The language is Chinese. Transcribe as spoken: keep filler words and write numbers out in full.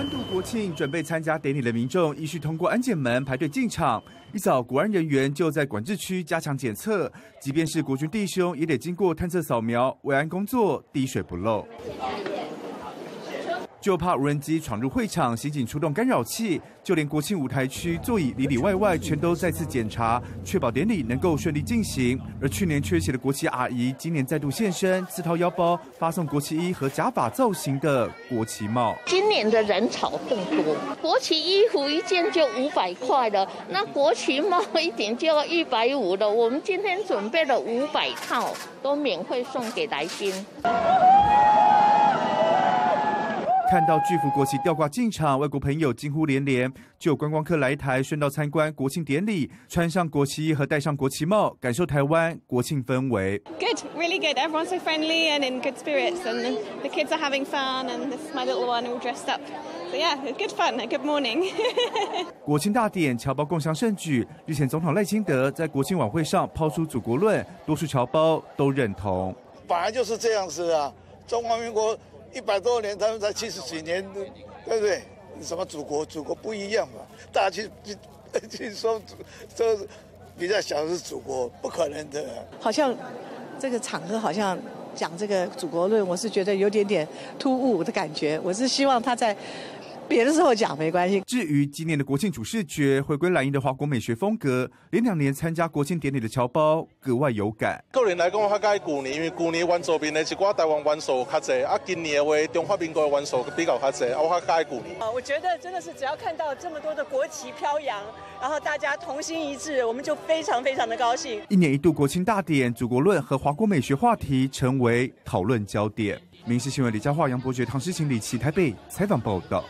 欢度国庆，准备参加典礼的民众依序通过安检门排队进场。一早，国安人员就在管制区加强检测，即便是国军弟兄也得经过探测扫描，维安工作滴水不漏。就怕无人机闯入会场，刑警出动干扰器，就连国庆舞台区座椅里里外外全都再次检查，确保典礼能够顺利进行。而去年缺席的国旗阿姨，今年再度现身，自掏腰包发送国旗衣和假发造型的国旗帽。今年的人潮更多，国旗衣服一件就五百块了，那国旗帽一顶就要一百五了。我们今天准备了五百套，都免费送给来宾。看到巨幅国旗吊挂进场，外国朋友惊呼连连。就有观光客来台顺道参观国庆典礼，穿上国旗和戴上国旗帽，感受台湾国庆氛围。Good, really good. Everyone's so friendly and in good spirits, and the kids are having fun. And this is my little one all dressed up. So yeah, good fun. Good morning. 国庆大典，侨胞共襄盛举。日前总统赖清德在国庆晚会上抛出祖国论，多数侨胞都认同。本来就是这样子啊，中华民国。一百多年，他们才七十几年，对不对？什么祖国，祖国不一样嘛。大家去去说，这比较小是祖国，不可能的。好像这个场合好像讲这个祖国论，我是觉得有点点突兀的感觉。我是希望他在别的时候讲没关系。至于今年的国庆主视觉回归蓝营的华国美学风格，连两年参加国庆典礼的侨胞格外有感。个人来讲，我较爱旧年，因为旧年阮周边的一寡台湾元素较侪，啊，今年的话中华民国元素比较较侪，啊，我较爱旧年。啊，我觉得真的是只要看到这么多的国旗飘扬，然后大家同心一致，我们就非常非常的高兴。一年一度国庆大典，祖国论和华国美学话题成为讨论焦点。民视新闻李佳桦、杨伯爵、唐诗晴、李琦台北采访报道。